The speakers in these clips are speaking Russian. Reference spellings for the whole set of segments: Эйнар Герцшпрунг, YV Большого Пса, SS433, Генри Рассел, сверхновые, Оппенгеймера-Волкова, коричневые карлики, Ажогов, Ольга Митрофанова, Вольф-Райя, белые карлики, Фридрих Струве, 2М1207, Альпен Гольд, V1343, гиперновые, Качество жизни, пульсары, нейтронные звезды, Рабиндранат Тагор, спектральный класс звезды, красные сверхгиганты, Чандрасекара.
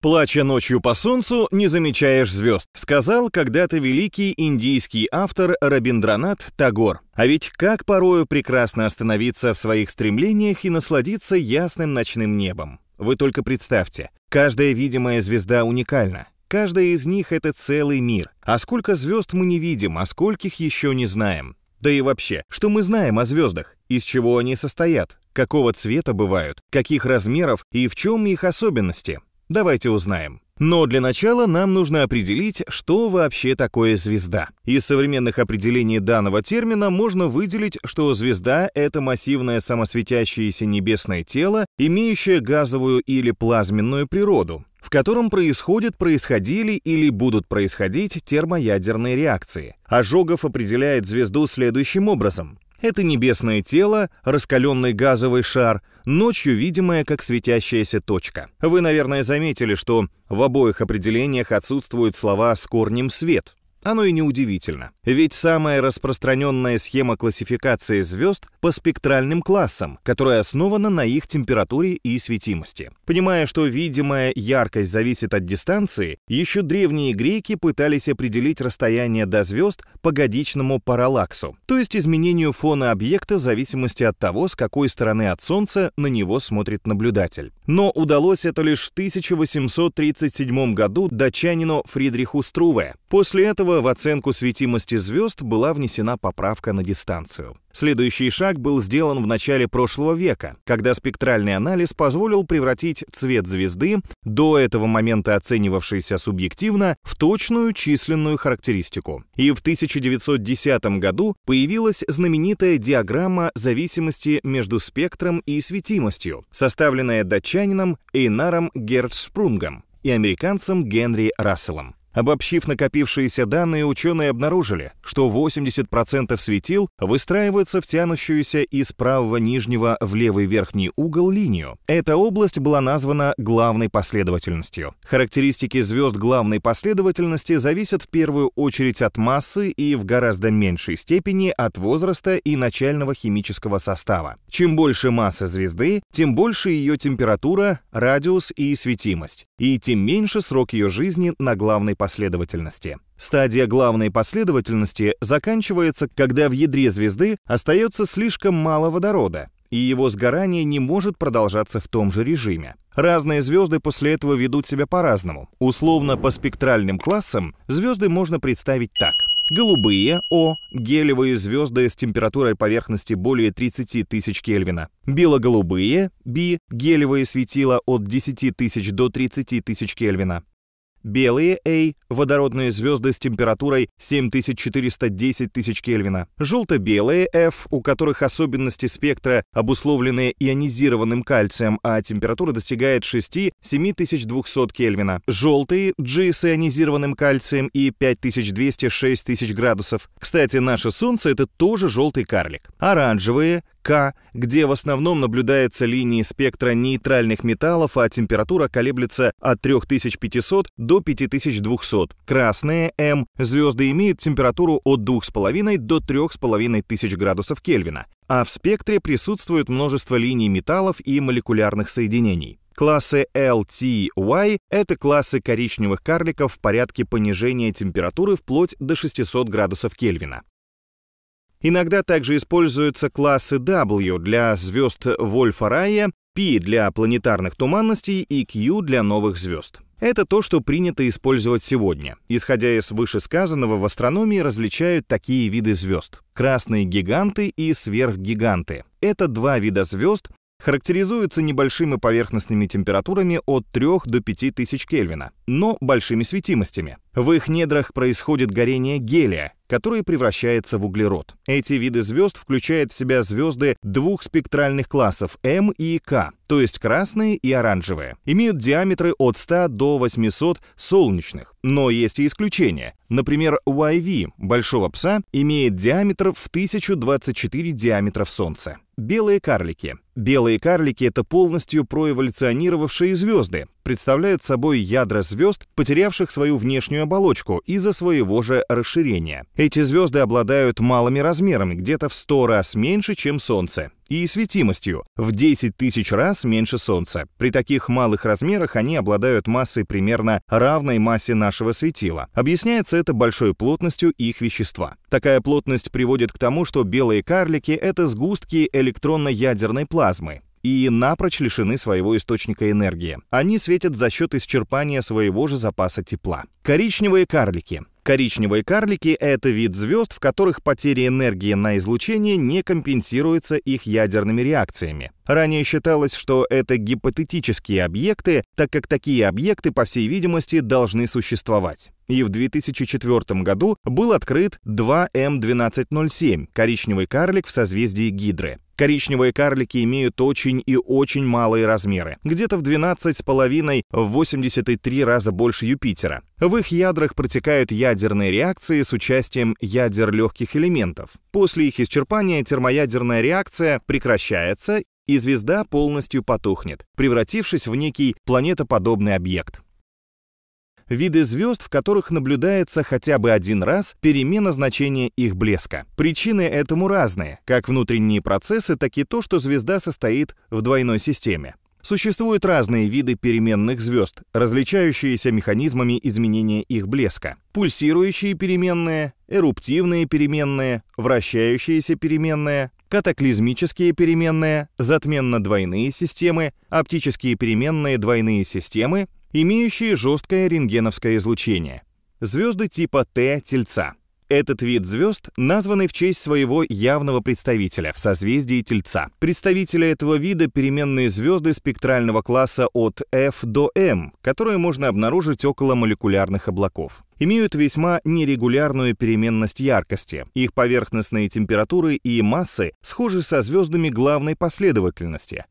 «Плача ночью по солнцу, не замечаешь звезд», сказал когда-то великий индийский автор Рабиндранат Тагор. А ведь как порою прекрасно остановиться в своих стремлениях и насладиться ясным ночным небом. Вы только представьте, каждая видимая звезда уникальна. Каждая из них — это целый мир. А сколько звезд мы не видим, а скольких еще не знаем. Да и вообще, что мы знаем о звездах? Из чего они состоят? Какого цвета бывают? Каких размеров? И в чем их особенности? Давайте узнаем. Но для начала нам нужно определить, что вообще такое звезда. Из современных определений данного термина можно выделить, что звезда — это массивное самосветящееся небесное тело, имеющее газовую или плазменную природу, в котором происходили или будут происходить термоядерные реакции. Ажогов определяет звезду следующим образом. Это небесное тело, раскаленный газовый шар, ночью видимая как светящаяся точка. Вы, наверное, заметили, что в обоих определениях отсутствуют слова с корнем «свет». Оно и неудивительно, ведь самая распространенная схема классификации звезд по спектральным классам, которая основана на их температуре и светимости. Понимая, что видимая яркость зависит от дистанции, еще древние греки пытались определить расстояние до звезд по годичному параллаксу, то есть изменению фона объекта в зависимости от того, с какой стороны от Солнца на него смотрит наблюдатель. Но удалось это лишь в 1837 году датчанину Фридриху Струве. После этого в оценку светимости звезд была внесена поправка на дистанцию. Следующий шаг был сделан в начале прошлого века, когда спектральный анализ позволил превратить цвет звезды, до этого момента оценивавшийся субъективно, в точную численную характеристику. И в 1910 году появилась знаменитая диаграмма зависимости между спектром и светимостью, составленная датчанином Эйнаром Герцшпрунгом и американцем Генри Расселом. Обобщив накопившиеся данные, ученые обнаружили, что 80% светил выстраиваются в тянущуюся из правого нижнего в левый верхний угол линию. Эта область была названа главной последовательностью. Характеристики звезд главной последовательности зависят в первую очередь от массы и в гораздо меньшей степени от возраста и начального химического состава. Чем больше масса звезды, тем больше ее температура, радиус и светимость, и тем меньше срок ее жизни на главной последовательности. Стадия главной последовательности заканчивается, когда в ядре звезды остается слишком мало водорода, и его сгорание не может продолжаться в том же режиме. Разные звезды после этого ведут себя по-разному. Условно по спектральным классам звезды можно представить так. Голубые О – гелевые звезды с температурой поверхности более 30 тысяч Кельвина. Бело-голубые Б – гелевые светила от 10 тысяч до 30 тысяч Кельвина. Белые A – водородные звезды с температурой 7410 тысяч Кельвина. Желто-белые F, у которых особенности спектра обусловлены ионизированным кальцием, а температура достигает 6-7200 Кельвина. Желтые G с ионизированным кальцием и 5200-6000 градусов. Кстати, наше Солнце – это тоже желтый карлик. Оранжевые – К, где в основном наблюдаются линии спектра нейтральных металлов, а температура колеблется от 3500 до 5200. Красные М звезды имеют температуру от 2,5 до 3500 градусов Кельвина, а в спектре присутствует множество линий металлов и молекулярных соединений. Классы L, T, Y – это классы коричневых карликов в порядке понижения температуры вплоть до 600 градусов Кельвина. Иногда также используются классы W для звезд Вольфа-Райя, P для планетарных туманностей и Q для новых звезд. Это то, что принято использовать сегодня. Исходя из вышесказанного, в астрономии различают такие виды звезд – красные гиганты и сверхгиганты. Это два вида звезд, характеризуются небольшими поверхностными температурами от 3 до 5000 Кельвина, но большими светимостями. В их недрах происходит горение гелия, который превращается в углерод. Эти виды звезд включают в себя звезды двух спектральных классов М и К, то есть красные и оранжевые. Имеют диаметры от 100 до 800 солнечных, но есть и исключения. Например, YV Большого Пса имеет диаметр в 1024 диаметров Солнца. Белые карлики. Белые карлики — это полностью проэволюционировавшие звезды, представляют собой ядра звезд, потерявших свою внешнюю оболочку из-за своего же расширения. Эти звезды обладают малыми размерами, где-то в 100 раз меньше, чем Солнце, и светимостью в 10 тысяч раз меньше Солнца. При таких малых размерах они обладают массой примерно равной массе нашего светила. Объясняется это большой плотностью их вещества. Такая плотность приводит к тому, что белые карлики — это сгустки электронно-ядерной плазмы и напрочь лишены своего источника энергии. Они светят за счет исчерпания своего же запаса тепла. Коричневые карлики. Коричневые карлики — это вид звезд, в которых потеря энергии на излучение не компенсируется их ядерными реакциями. Ранее считалось, что это гипотетические объекты, так как такие объекты, по всей видимости, должны существовать. И в 2004 году был открыт 2М1207 — коричневый карлик в созвездии Гидры. Коричневые карлики имеют очень и очень малые размеры, где-то в 12,5–83 раза больше Юпитера. В их ядрах протекают ядерные реакции с участием ядер легких элементов. После их исчерпания термоядерная реакция прекращается, и звезда полностью потухнет, превратившись в некий планетоподобный объект. Виды звезд, в которых наблюдается хотя бы один раз перемена значения их блеска. Причины этому разные, как внутренние процессы, так и то, что звезда состоит в двойной системе. Существуют разные виды переменных звезд, различающиеся механизмами изменения их блеска. Пульсирующие переменные, эруптивные переменные, вращающиеся переменные, катаклизмические переменные, затменно-двойные системы, оптические переменные, двойные системы, имеющие жесткое рентгеновское излучение. Звезды типа Т Тельца. Этот вид звезд названный в честь своего явного представителя в созвездии Тельца. Представители этого вида — переменные звезды спектрального класса от F до M, которые можно обнаружить около молекулярных облаков. Имеют весьма нерегулярную переменность яркости. Их поверхностные температуры и массы схожи со звездами главной последовательности.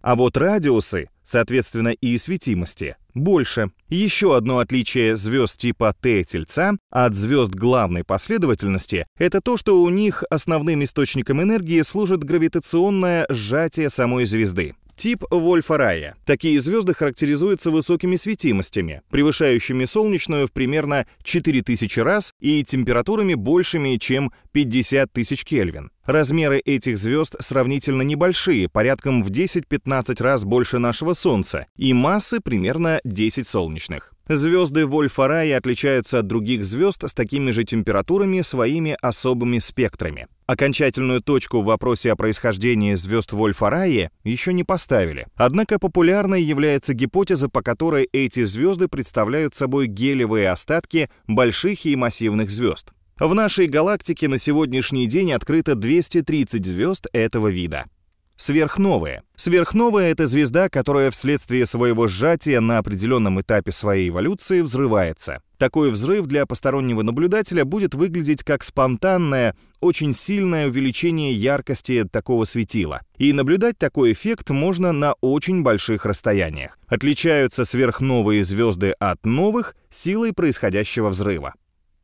А вот радиусы, соответственно, и светимости, больше. Еще одно отличие звезд типа Т Тельца от звезд главной последовательности — это то, что у них основным источником энергии служит гравитационное сжатие самой звезды. Тип Вольфа-Райя. Такие звезды характеризуются высокими светимостями, превышающими солнечную в примерно 4000 раз и температурами большими, чем 50 тысяч Кельвин. Размеры этих звезд сравнительно небольшие, порядком в 10–15 раз больше нашего Солнца, и массы примерно 10 солнечных. Звезды Вольфа-Райя отличаются от других звезд с такими же температурами своими особыми спектрами. Окончательную точку в вопросе о происхождении звезд Вольфа-Райя еще не поставили. Однако популярной является гипотеза, по которой эти звезды представляют собой гелевые остатки больших и массивных звезд. В нашей галактике на сегодняшний день открыто 230 звезд этого вида. Сверхновые. Сверхновая — это звезда, которая вследствие своего сжатия на определенном этапе своей эволюции взрывается. Такой взрыв для постороннего наблюдателя будет выглядеть как спонтанное, очень сильное увеличение яркости такого светила. И наблюдать такой эффект можно на очень больших расстояниях. Отличаются сверхновые звезды от новых силой происходящего взрыва.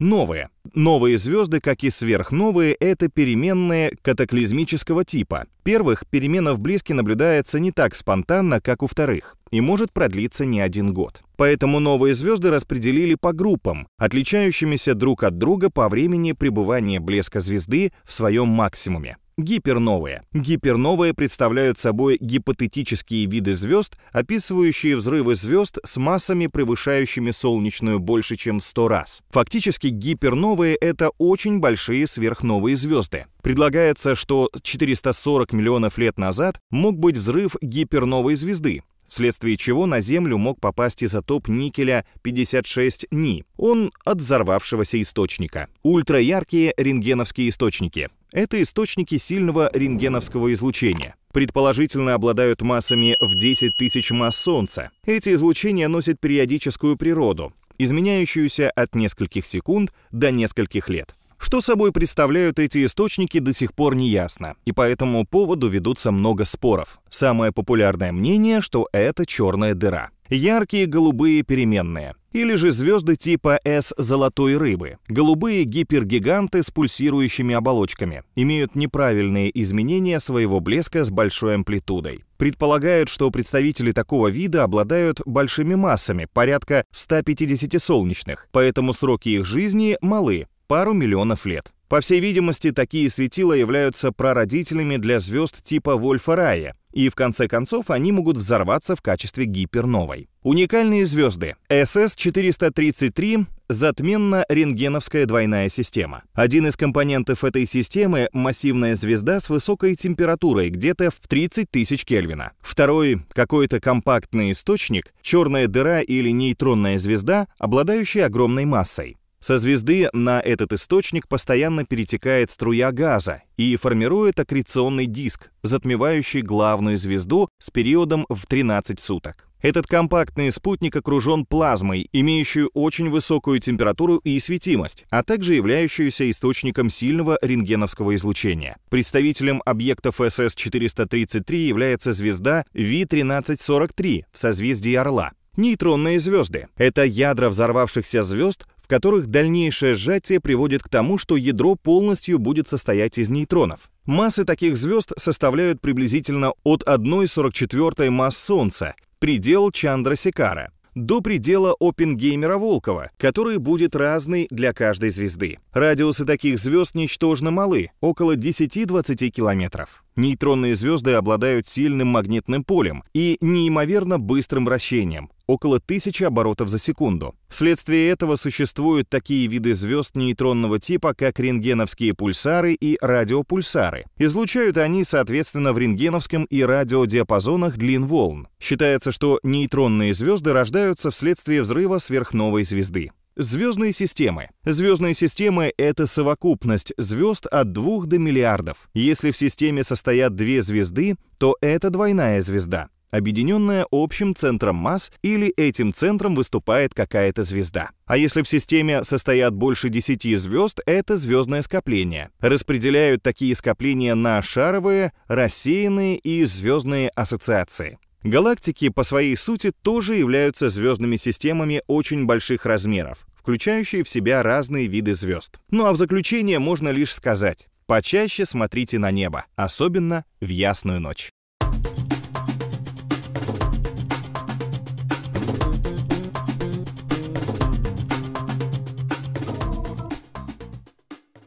Новые. Новые звезды, как и сверхновые, — это переменные катаклизмического типа. Первых, перемена в блеске наблюдается не так спонтанно, как у вторых, и может продлиться не один год. Поэтому новые звезды распределили по группам, отличающимися друг от друга по времени пребывания блеска звезды в своем максимуме. Гиперновые. Гиперновые представляют собой гипотетические виды звезд, описывающие взрывы звезд с массами, превышающими солнечную больше, чем в 100 раз. Фактически гиперновые — это очень большие сверхновые звезды. Предполагается, что 440 миллионов лет назад мог быть взрыв гиперновой звезды, вследствие чего на Землю мог попасть изотоп никеля 56 Ни, он от взорвавшегося источника. Ультраяркие рентгеновские источники. Это источники сильного рентгеновского излучения. Предположительно, обладают массами в 10 тысяч масс Солнца. Эти излучения носят периодическую природу, изменяющуюся от нескольких секунд до нескольких лет. Что собой представляют эти источники, до сих пор не ясно, и по этому поводу ведутся много споров. Самое популярное мнение, что это черная дыра. Яркие голубые переменные. Или же звезды типа S золотой рыбы. Голубые гипергиганты с пульсирующими оболочками. Имеют неправильные изменения своего блеска с большой амплитудой. Предполагают, что представители такого вида обладают большими массами, порядка 150 солнечных, поэтому сроки их жизни малы. Пару миллионов лет. По всей видимости, такие светила являются прародителями для звезд типа Вольфа-Рая, и в конце концов они могут взорваться в качестве гиперновой. Уникальные звезды. SS433 — затменно-рентгеновская двойная система. Один из компонентов этой системы — массивная звезда с высокой температурой, где-то в 30 тысяч Кельвина. Второй — какой-то компактный источник, черная дыра или нейтронная звезда, обладающая огромной массой. Со звезды на этот источник постоянно перетекает струя газа и формирует аккреционный диск, затмевающий главную звезду с периодом в 13 суток. Этот компактный спутник окружен плазмой, имеющую очень высокую температуру и светимость, а также являющуюся источником сильного рентгеновского излучения. Представителем объектов SS433 является звезда V1343 в созвездии Орла. Нейтронные звезды — это ядра взорвавшихся звезд, в которых дальнейшее сжатие приводит к тому, что ядро полностью будет состоять из нейтронов. Массы таких звезд составляют приблизительно от 1,44 масс Солнца, предел Чандрасекара, до предела Оппенгеймера-Волкова, который будет разный для каждой звезды. Радиусы таких звезд ничтожно малы, около 10-20 километров. Нейтронные звезды обладают сильным магнитным полем и неимоверно быстрым вращением, около 1000 оборотов за секунду. Вследствие этого существуют такие виды звезд нейтронного типа, как рентгеновские пульсары и радиопульсары. Излучают они, соответственно, в рентгеновском и радиодиапазонах длин волн. Считается, что нейтронные звезды рождаются вследствие взрыва сверхновой звезды. Звездные системы. Звездные системы — это совокупность звезд от 2 до миллиардов. Если в системе состоят 2 звезды, то это двойная звезда, объединенная общим центром масс, или этим центром выступает какая-то звезда. А если в системе состоят больше 10 звезд, это звездное скопление. Распределяют такие скопления на шаровые, рассеянные и звездные ассоциации. Галактики по своей сути тоже являются звездными системами очень больших размеров, включающие в себя разные виды звезд. Ну а в заключение можно лишь сказать: почаще смотрите на небо, особенно в ясную ночь.